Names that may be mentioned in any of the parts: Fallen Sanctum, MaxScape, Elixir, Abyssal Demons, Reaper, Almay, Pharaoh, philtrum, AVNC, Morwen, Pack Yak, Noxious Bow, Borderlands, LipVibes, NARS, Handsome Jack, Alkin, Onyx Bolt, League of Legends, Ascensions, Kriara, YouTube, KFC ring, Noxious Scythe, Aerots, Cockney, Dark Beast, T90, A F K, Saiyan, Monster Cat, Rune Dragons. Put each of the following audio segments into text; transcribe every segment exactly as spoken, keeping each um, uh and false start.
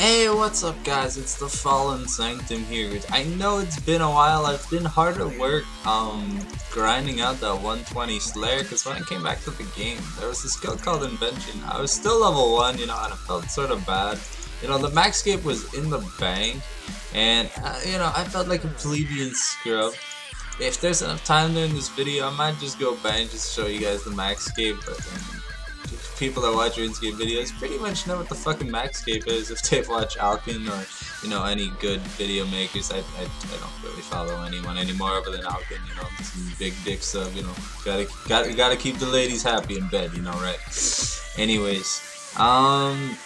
Hey, what's up guys, it's the Fallen Sanctum here. I know it's been a while, I've been hard at work um, grinding out that one twenty Slayer, because when I came back to the game, there was this guild called Invention. I was still level one, you know, and I felt sort of bad. You know, the MaxScape was in the bank, and, uh, you know, I felt like a plebeian scrub. If there's enough time during this video, I might just go by and just show you guys the MaxScape, but um, people that watch RuneScape videos pretty much know what the fucking MaxScape is if they've watched Alkin or, you know, any good video makers. I, I, I don't really follow anyone anymore other than Alkin, you know, some big dick sub, you know, gotta, gotta, gotta keep the ladies happy in bed, you know, right? Anyways, um,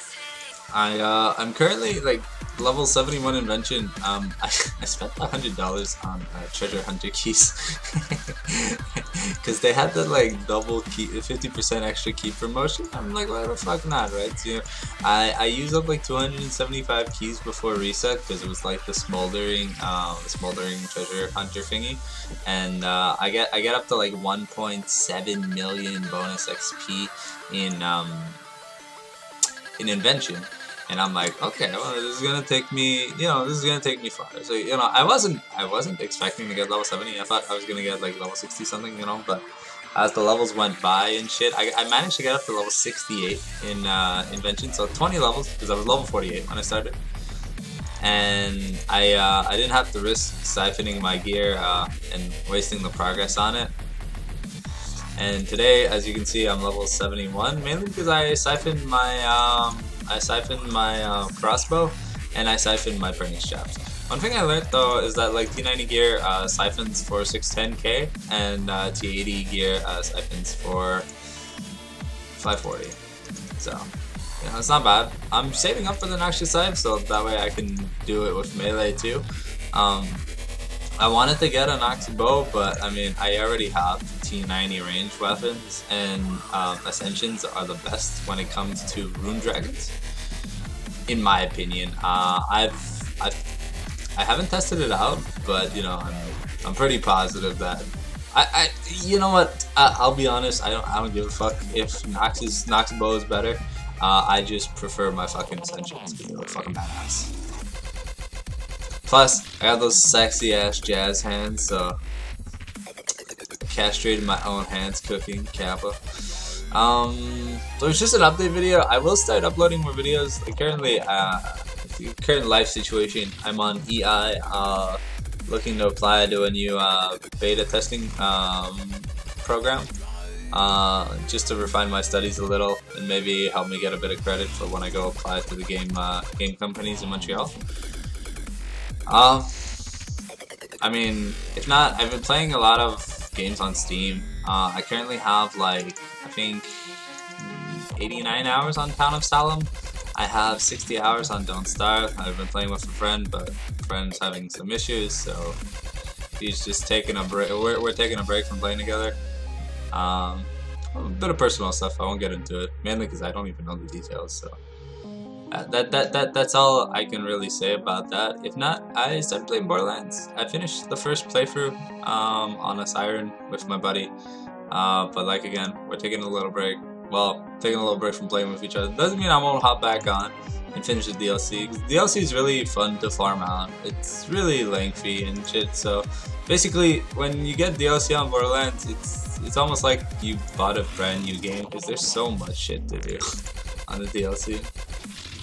I, uh, I'm currently, like, level seventy-one Invention. um, I, I spent one hundred dollars on uh, treasure hunter keys, because they had that like double key, fifty percent extra key promotion. I'm like, why the fuck not, right? So, you know, I, I used up like two hundred seventy-five keys before reset, because it was like the smoldering, uh, smoldering treasure hunter thingy, and uh, I get, I get up to like one point seven million bonus X P in, um, in Invention. And I'm like, okay, well, this is gonna take me, you know, this is gonna take me far. So, you know, I wasn't, I wasn't expecting to get level seventy. I thought I was gonna get like level sixty something, you know. But as the levels went by and shit, I, I managed to get up to level sixty-eight in uh, Invention. So twenty levels, because I was level forty-eight when I started, and I, uh, I didn't have to risk siphoning my gear uh, and wasting the progress on it. And today, as you can see, I'm level seventy-one, mainly because I siphoned my, um. I siphoned my uh, crossbow, and I siphoned my Pernix chaps. One thing I learned though is that like T ninety gear uh, siphons for six ten K, and uh, T eighty gear uh, siphons for five forty. So, you know, it's not bad. I'm saving up for the Noxious Scythe, so that way I can do it with melee too. Um, I wanted to get an Onyx Bow, but I mean, I already have T ninety range weapons, and um, Ascensions are the best when it comes to Rune Dragons, in my opinion. Uh, I've, I've, I haven't tested it out, but you know, I'm, I'm pretty positive that I, I you know what? I, I'll be honest. I don't, I don't give a fuck if Nox's Noxious Bow is better. Uh, I just prefer my fucking Ascensions because they look fucking badass. Plus, I got those sexy ass jazz hands, so castrated my own hands cooking, kappa. Um, so it's just an update video. I will start uploading more videos. Like currently, uh, current life situation, I'm on E I, uh, looking to apply to a new uh, beta testing um, program, uh, just to refine my studies a little and maybe help me get a bit of credit for when I go apply to the game uh, game companies in Montreal. Um, I mean, if not, I've been playing a lot of games on Steam. Uh, I currently have like, I think, eighty-nine hours on Town of Salem. I have sixty hours on Don't Starve. I've been playing with a friend, but a friend's having some issues, so he's just taking a break. We're, we're taking a break from playing together. Um, a bit of personal stuff, I won't get into it, mainly because I don't even know the details, so. Uh, that, that, that, that's all I can really say about that. If not, I started playing Borderlands. I finished the first playthrough um, on a siren with my buddy. Uh, but like again, we're taking a little break. Well, taking a little break from playing with each other. Doesn't mean I won't hop back on and finish the D L C. Cause the D L C is really fun to farm out. It's really lengthy and shit. So basically, when you get D L C on Borderlands, it's, it's almost like you bought a brand new game. Because there's so much shit to do on the D L C.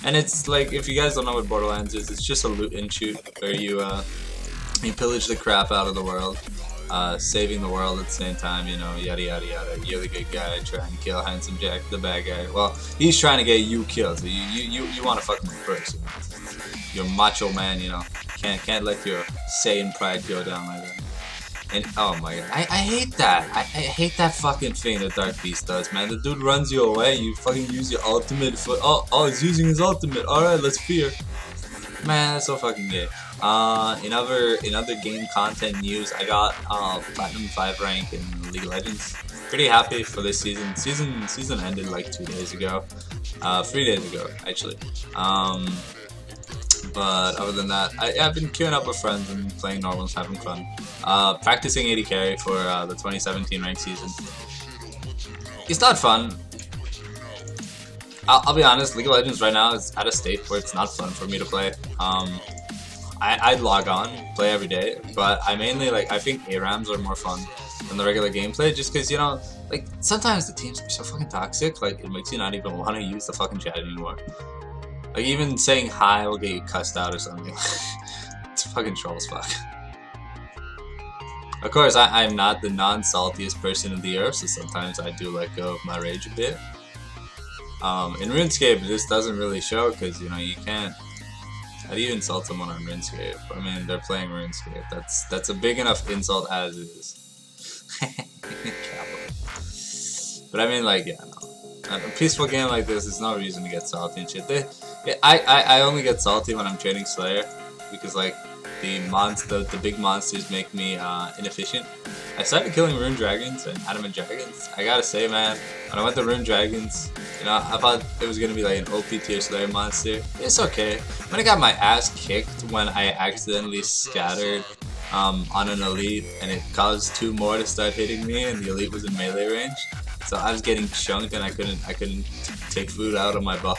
And it's like, if you guys don't know what Borderlands is, it's just a loot and shoot where you uh, you pillage the crap out of the world, uh, saving the world at the same time, you know, yada yada yada. You're the good guy trying to kill Handsome Jack, the bad guy. Well, he's trying to get you killed, so you you, you, you want to fuck him first. You're macho man, you know, can't can't let your Saiyan pride go down like that. And oh my god, I, I hate that. I, I hate that fucking thing that Dark Beast does, man. The dude runs you away, you fucking use your ultimate for oh oh he's using his ultimate. Alright, let's fear. Man, that's so fucking gay. Uh in other in other game content news, I got uh platinum five rank in League of Legends. Pretty happy for this season. Season season ended like two days ago. Uh three days ago, actually. Um But other than that, I, I've been queuing up with friends and playing normal and having fun. Uh, practicing A D carry for uh, the twenty seventeen ranked season. It's not fun. I'll, I'll be honest, League of Legends right now is at a state where it's not fun for me to play. Um, I, I'd log on, play every day, but I mainly, like, I think A RAMs are more fun than the regular gameplay, just because, you know, like, sometimes the teams are so fucking toxic, like, it makes you not even want to use the fucking chat anymore. Like, even saying hi will get you cussed out or something. It's fucking troll as fuck. Of course, I, I'm not the non-saltiest person in the earth, so sometimes I do let go of my rage a bit. Um, in RuneScape, this doesn't really show, because, you know, you can't... How do you insult someone on RuneScape? I mean, they're playing RuneScape. That's, that's a big enough insult as is. But I mean, like, yeah, no. A peaceful game like this, there's no reason to get salty and shit. They, I, I, I only get salty when I'm training Slayer, because, like, the monster, the big monsters make me uh, inefficient. I started killing Rune Dragons and Adamant Dragons. I gotta say, man, when I went to Rune Dragons, you know, I thought it was gonna be like an O P tier Slayer monster. It's okay. When I got my ass kicked when I accidentally scattered um, on an elite, and it caused two more to start hitting me, and the elite was in melee range. So I was getting chunked, and I couldn't, I couldn't t take food out of my bub.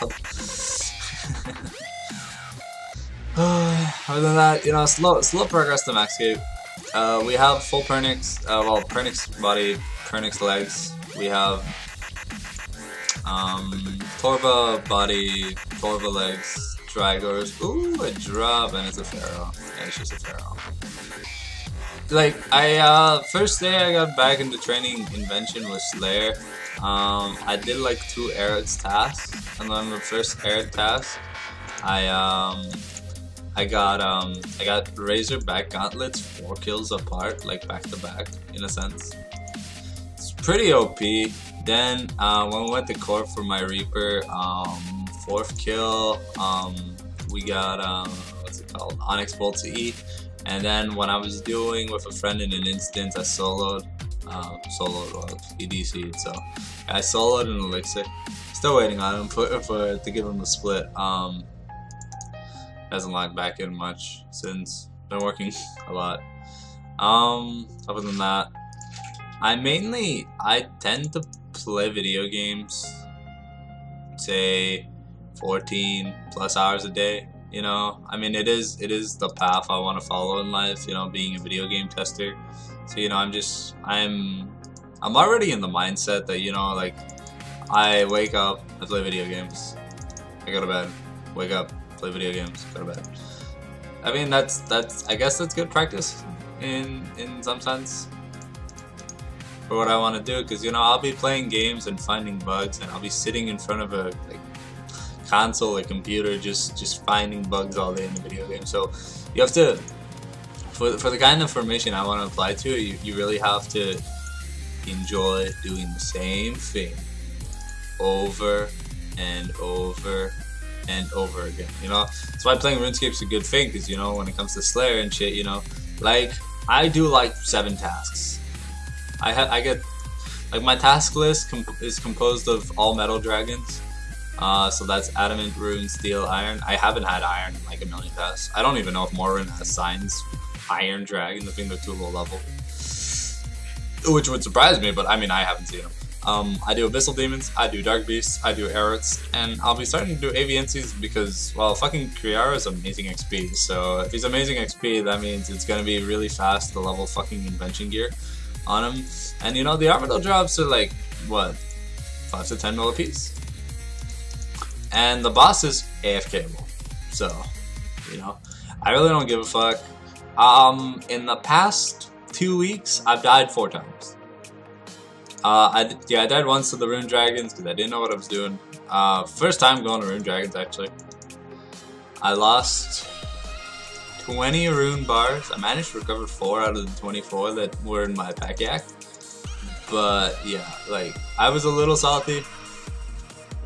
Other than that, you know, slow, slow progress to MaxScape. Uh, we have full Pernix, uh, well, Pernix body, Pernix legs. We have um, Torva body, Torva legs, Dragors. Ooh, a drop, and it's a Pharaoh. Yeah, it's just a Pharaoh. Like, I, uh, first day I got back into training Invention with Slayer, um, I did like two Aerots tasks, and then the first Aerot task, I, um, I got, um, I got Razorback Gauntlets four kills apart, like back to back, in a sense. It's pretty O P. Then, uh, when we went to court for my Reaper, um, fourth kill, um, we got, um, what's it called, Onyx Bolt to E. And then when I was doing with a friend in an instance, I soloed, uh, soloed well, E D C, so I soloed an Elixir. Still waiting on him for, for to give him a split. Um, hasn't logged back in much since. Been working a lot. Um, other than that, I mainly I tend to play video games, say fourteen plus hours a day. You know, I mean, it is it is the path I want to follow in life, you know, being a video game tester. So, you know, I'm just, I'm, I'm already in the mindset that, you know, like, I wake up, I play video games, I go to bed, wake up, play video games, go to bed. I mean, that's, that's, I guess that's good practice in, in some sense for what I want to do. Because, you know, I'll be playing games and finding bugs, and I'll be sitting in front of a, like, console or computer just just finding bugs all day in the video game. So you have to, for, for the kind of formation I want to apply to, you, you really have to enjoy doing the same thing over and over and over again, you know. That's why playing RuneScape is a good thing, because, you know, when it comes to Slayer and shit, you know, like, I do like seven tasks. I ha I get, like, my task list comp is composed of all metal dragons. Uh, so that's adamant, rune, steel, iron. I haven't had iron in like a million tasks. I don't even know if Morwen assigns iron dragon. I think they're too low level, which would surprise me, but I mean, I haven't seen them. Um, I do Abyssal Demons, I do Dark Beasts, I do Aerots, and I'll be starting to do A V N Cs because, well, fucking Kriara is amazing X P, so if he's amazing X P, that means it's gonna be really fast to level fucking Invention gear on him. And, you know, the orbital drops are like, what, five to ten mil a piece? And the boss is A F K-able, so, you know, I really don't give a fuck. Um, in the past two weeks, I've died four times. Uh, I, yeah, I died once to the Rune Dragons, because I didn't know what I was doing. Uh, first time going to Rune Dragons, actually. I lost twenty Rune Bars. I managed to recover four out of the twenty-four that were in my pack yak. But, yeah, like, I was a little salty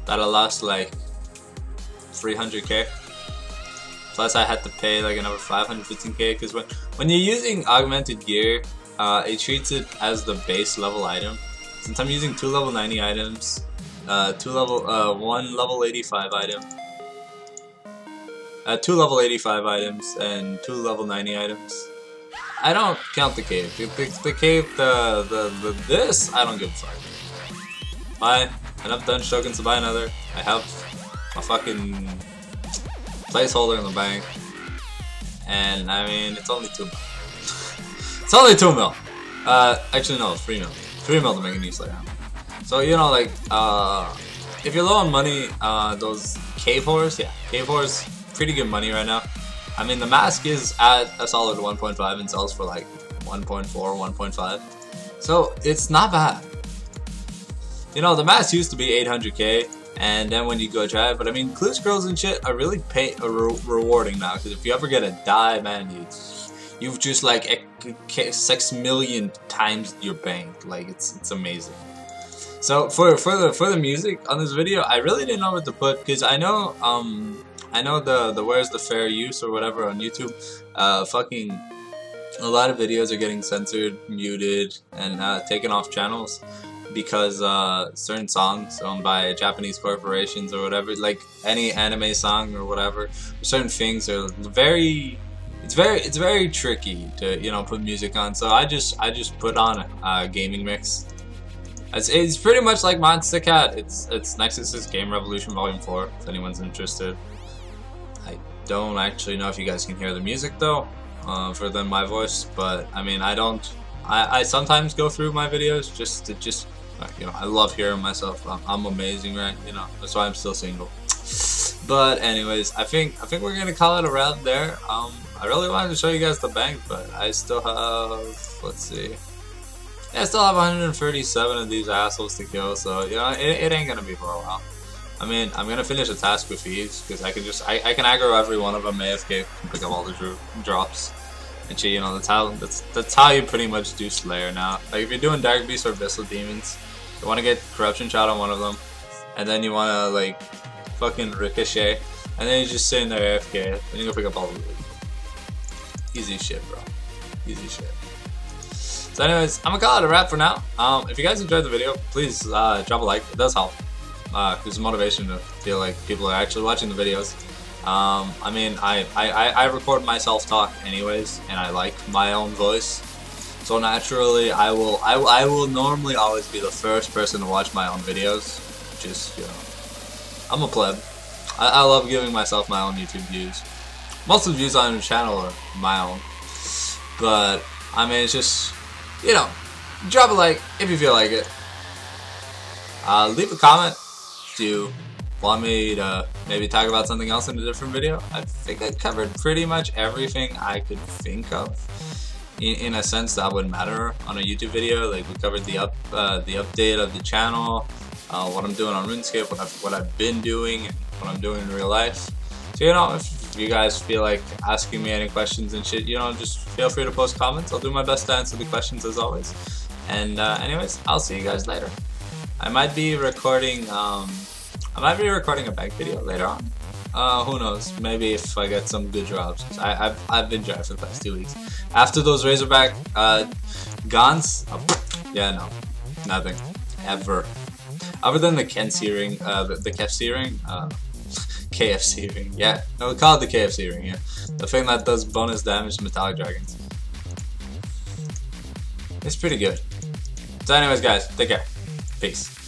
that I lost, like, three hundred K, plus I had to pay like another five hundred fifteen K, because when, when you're using augmented gear, uh, it treats it as the base level item. Since I'm using two level ninety items, uh, two level, uh, one level eighty-five item, uh, two level eighty-five items, and two level ninety items, I don't count the cape. The, the, the cape, the, the, the, this, I don't give a fuck. Bye. enough dungeon tokens to buy another. I have a fucking placeholder in the bank. And I mean, it's only two mil. It's only two mil. Uh, actually no, three mil. Three mil to make a new Slayer. So you know, like, uh, if you're low on money, uh, those K fours, yeah, K fours, pretty good money right now. I mean, the mask is at a solid one point five and sells for like one point four, one point five. So it's not bad. You know, the mask used to be eight hundred K, and then when you go try it, but I mean, clue scrolls and shit are really pay are re rewarding now, because if you ever get a die, man, you, you've just like six million times your bank. Like, it's it's amazing. So for for the for the music on this video, I really didn't know what to put, because I know um I know the the where's the fair use or whatever on YouTube, uh fucking a lot of videos are getting censored, muted, and uh, taken off channels, because uh, certain songs owned by Japanese corporations or whatever, like any anime song or whatever, certain things are very, it's very, it's very tricky to, you know, put music on. So I just, I just put on a uh, gaming mix. It's, it's pretty much like Monster Cat. It's, it's Nexus's Game Revolution Volume Four. If anyone's interested. I don't actually know if you guys can hear the music though, uh, for then my voice. But I mean, I don't. I, I sometimes go through my videos just to just. You know, I love hearing myself. I'm, I'm amazing, right? You know, that's why I'm still single. But anyways, I think I think we're gonna call it a wrap there. Um, I really wanted to show you guys the bank, but I still have. Let's see. Yeah, I still have one hundred thirty-seven of these assholes to kill, so you know, it, it ain't gonna be for a while. I mean, I'm gonna finish a task with these because I can just I, I can aggro every one of them, A F K, pick up all the dro drops. And you know, that's how that's that's how you pretty much do Slayer now. Like if you're doing Dark Beast or Abyssal Demons, you want to get Corruption Shot on one of them, and then you want to like fucking Ricochet, and then you just sit in there A F K, then you go pick up all the loot. Easy shit, bro. Easy shit. So, anyways, I'm gonna call it a wrap for now. Um, if you guys enjoyed the video, please uh, drop a like. It does help. Uh, there's motivation to feel like people are actually watching the videos. Um, I mean, I, I, I record myself talk anyways, and I like my own voice. So naturally, I will, I, I will normally always be the first person to watch my own videos. Just, you know, I'm a pleb. I, I love giving myself my own YouTube views. Most of the views on the channel are my own. But, I mean, it's just, you know, drop a like if you feel like it. Uh, leave a comment to... Want me to maybe talk about something else in a different video? I think I covered pretty much everything I could think of. In, in a sense, that would matter on a YouTube video. Like we covered the up, uh, the update of the channel, uh, what I'm doing on RuneScape, what I've what I've been doing, and what I'm doing in real life. So you know, if you guys feel like asking me any questions and shit, you know, just feel free to post comments. I'll do my best to answer the questions as always. And uh, anyways, I'll see you guys later. I might be recording. Um, I might be recording a bank video later on. Uh, who knows? Maybe if I get some good drops. I, I've, I've been dry for the past two weeks. After those Razorback uh, Gons, oh, yeah, no, nothing ever. Other than the K F C ring, uh, the, the K F C ring, uh, K F C ring. Yeah, no, we call it the K F C ring. Yeah, the thing that does bonus damage to metallic dragons. It's pretty good. So, anyways, guys, take care. Peace.